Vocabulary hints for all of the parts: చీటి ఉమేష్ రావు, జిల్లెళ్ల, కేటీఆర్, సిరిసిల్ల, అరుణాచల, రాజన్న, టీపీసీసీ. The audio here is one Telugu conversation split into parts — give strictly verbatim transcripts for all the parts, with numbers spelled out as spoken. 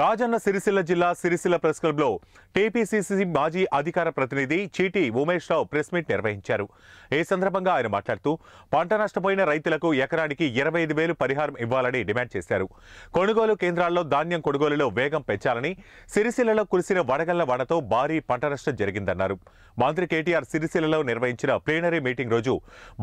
రాజన్న సిరిసిల్ల జిల్లా సిరిసిల్ల ప్రెస్ క్లబ్లో టీపీసీసీ మాజీ అధికార ప్రతినిధి చీటి ఉమేష్ రావు ప్రెస్ మీట్ నిర్వహించారు. ఈ సందర్భంగా ఆయన మాట్లాడుతూ పంట నష్టపోయిన రైతులకు ఎకరానికి ఇరవై ఐదు వేలు పరిహారం ఇవ్వాలని డిమాండ్ చేశారు. కొనుగోలు కేంద్రాల్లో ధాన్యం కొనుగోలులో వేగం పెంచాలని, సిరిసిల్లలో కురిసిన వడగళ్ల వానతో భారీ పంట నష్టం జరిగిందన్నారు. మంత్రి కేటీఆర్ సిరిసిల్లలో నిర్వహించిన ప్లీనరీ మీటింగ్ రోజు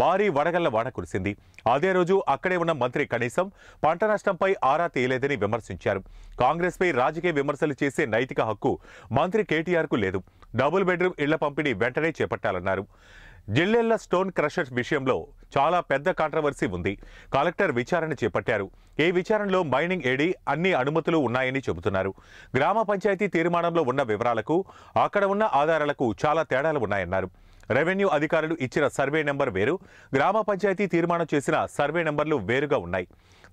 భారీ వడగళ్ల వాన కురిసింది. అదే రోజు అక్కడే ఉన్న మంత్రి కనీసం పంట నష్టంపై ఆరా తీయలేదని విమర్శించారు. కాంగ్రెస్ పై రాజకీయ విమర్శలు చేసే నైతిక హక్కు మంత్రి కేటీఆర్ కు లేదు. డబుల్ బెడ్రూమ్ ఇళ్ల పంపిణీ వెంటనే చేపట్టాలన్నారు. జిల్లెళ్ల స్టోన్ క్రషర్స్ విషయంలో చాలా పెద్ద కాంట్రవర్సీ ఉంది. కలెక్టర్ విచారణ చేపట్టారు. ఈ విచారణలో మైనింగ్ ఏడి అన్ని అనుమతులు ఉన్నాయని చెబుతున్నారు. గ్రామ పంచాయతీ తీర్మానంలో ఉన్న వివరాలకు అక్కడ ఉన్న ఆధారాలకు చాలా తేడాలు ఉన్నాయన్నారు. రెవెన్యూ అధికారులు ఇచ్చిన సర్వే నెంబర్ వేరు, గ్రామ పంచాయతీ తీర్మానం చేసిన సర్వే నెంబర్లు వేరుగా ఉన్నాయి.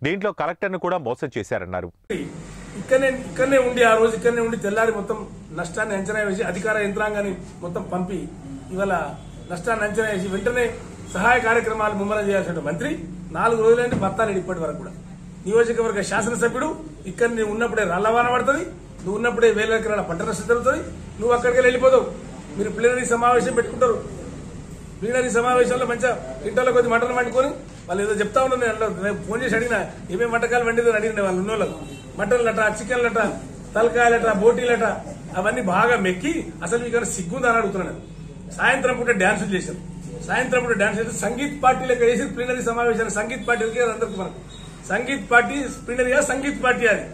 దీంట్లో కలెక్టర్ను కూడా మోసం చేశారన్నారు. ఇక్కడనే ఇక్కడనే ఉండి ఆ రోజు ఇక్కడనే ఉండి తెల్లారి మొత్తం నష్టాన్ని అంచనా వేసి అధికార యంత్రాంగాన్ని మొత్తం పంపి ఇవాళ నష్టాన్ని అంచనా వేసి వెంటనే సహాయ కార్యక్రమాలు ముమ్మరం చేయాల్సిన మంత్రి నాలుగు రోజులంటే బత్తాలేడు. ఇప్పటి వరకు కూడా నియోజకవర్గ శాసనసభ్యుడు ఇక్కడ నువ్వు ఉన్నప్పుడే రల్లవాన పడుతుంది, నువ్వు ఉన్నప్పుడే వేల ఎకరాల పంట నష్టం జరుగుతుంది, నువ్వు అక్కడికి వెళ్ళిపోతావు. మీరు ప్లీనరీ సమావేశం పెట్టుకుంటారు, ప్లీనరీ సమావేశంలో మంచిగా ఇంటర్లో కొద్ది మంటలు వండుకొని వాళ్ళు ఏదో చెప్తా ఉన్నారు. నేను రేపు ఫోన్ చేసి అడిగినా ఏమేమి వంటకాలు వండేదని అడిగిన వాళ్ళు ఉన్న వాళ్ళకు మటన్లట, చికెన్లట, తలకాయలట, బోటీలట అవన్నీ బాగా మెక్కి అసలు మీకు సిగ్గుందా అని అడుగుతున్నాను. సాయంత్రం పూట డాన్సులు చేశారు, సాయంత్రం పూట డాన్స్ చేసి సంగీత్ పార్టీలకు వేసి ప్లీనరీ సమావేశాలు సంగీత్ పార్టీలకి అందరికి మనకు సంగీత్ పార్టీ ప్లీనరీగా సంగీత్ పార్టీ అది.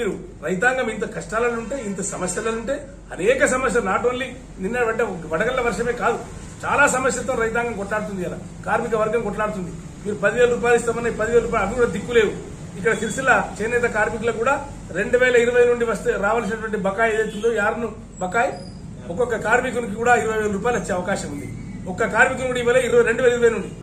మీరు రైతాంగం ఇంత కష్టాలలో ఉంటే, ఇంత సమస్యలలో ఉంటే, అనేక సమస్యలు నాట్ ఓన్లీ నిన్న అంటే వడగళ్ల వర్షమే కాదు, చాలా సమస్యలతో రైతాంగం కొట్లాడుతుంది. ఇలా కార్మిక వర్గం కొట్లాడుతుంది. మీరు పదివేల రూపాయలు ఇస్తామని పదివేల రూపాయలు అవి కూడా దిక్కులేవు. ఇక్కడ సిరిసిల్ల చేనేత కార్మికులకు కూడా రెండు వేల ఇరవై నుండి వస్తే రావాల్సినటువంటి బకాయి ఏదైతుందో యార్ను బకాయి ఒక్కొక్క కార్మికునికి కూడా ఇరవై వేల రూపాయలు వచ్చే అవకాశం ఉంది. ఒక్క కార్మికుని కూడా ఇవ్వలే ఇరవై రెండు వేల ఇరవై నుండి.